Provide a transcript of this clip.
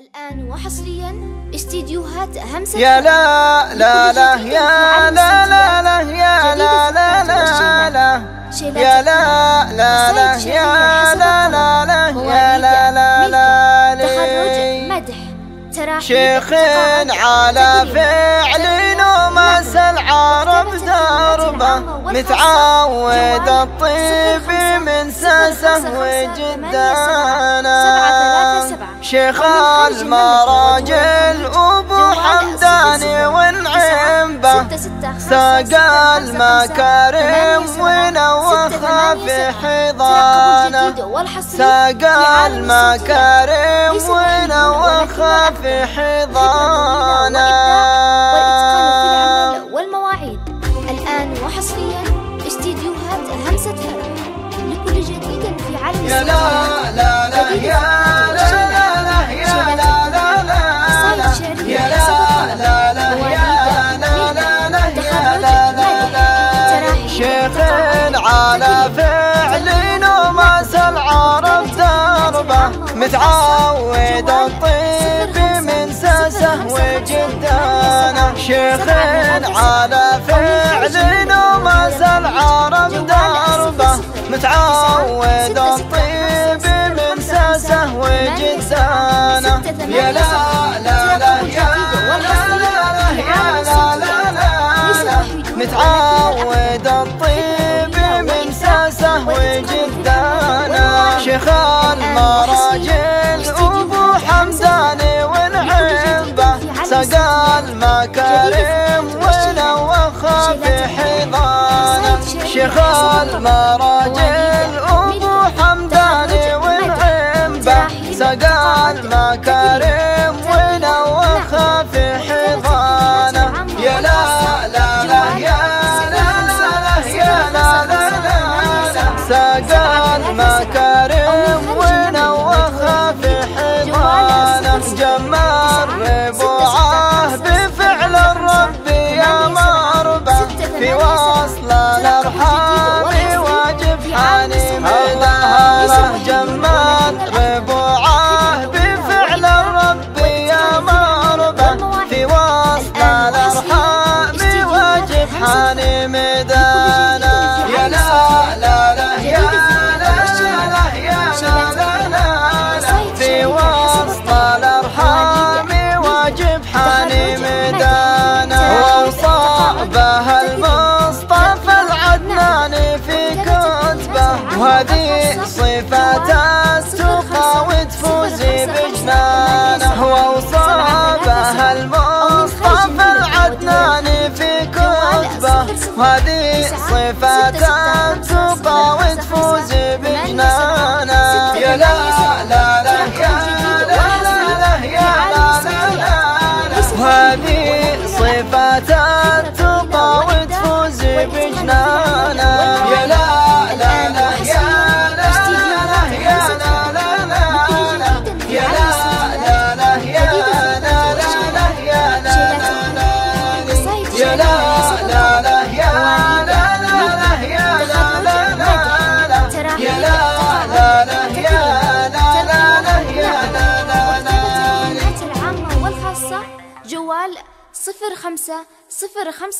الآن وحصريا استديوهات أهم سنة. يا لا لا لا يا لا لا لا يا لا لا لا لا يا لا لا لا يا لا لا لا يا لا لا لا تخرج مدح تراحيب شيخ على فعل ومس العرب دربه متعود الطيب من ساسه وجدانه شيخ المراجل أبو حمداني ونعمبه ساقى المكارم ونوخها في حضانه ساقى المكارم ونوخها في حضانه والمواعيد الآن وحصريا استديوهات همسة فرق لكل جديد في عالم شيخ على فعل ومس العرب دربه متعود الطيب من ساسه وجدانه شيخ على فعل ومس العرب دربه متعود الطيب من ساسه وجدانه يا لا لا لا يا لا لا لا يا لا لا لا متعود الطيب من ساسه وجدانه شيخ المراجل أبو حمداني ونعمبه سقى المكارم ونوخها في حضانه شيخ المراجل أبو حمداني ونعمبه سقى المكارم ونوخها في حضانه يا لا لا لا يا لا لا لا يا لا لا لا سقى المكارم ونوخها في حضانه جمع ربعه بفعل الرب يا مربع في وصل الارحام واجب حني من اهله جمع ربعه بفعل الرب يا مربع في وصل الارحام واجب حني مدانه يا لا لا لا يا لا لا يا لا لا في وسط الارحام واجب حني مدانه وصعبها المصطفى العدناني في كتبه وهذه صفاته تقى وتفوزي بجنانه وصعبها المصطفى العدناني في كتبه وهذه صفاته تقى وتفوزي بجنانه يا لا لا لا يا لا لا لا يا لا لا لا وهذه صفاته تقى وتفوزي بجنانه يا لا لا لا يا لا لا يا لا لا يا لا لا يا لا لا يا لا لا لا جوال 0505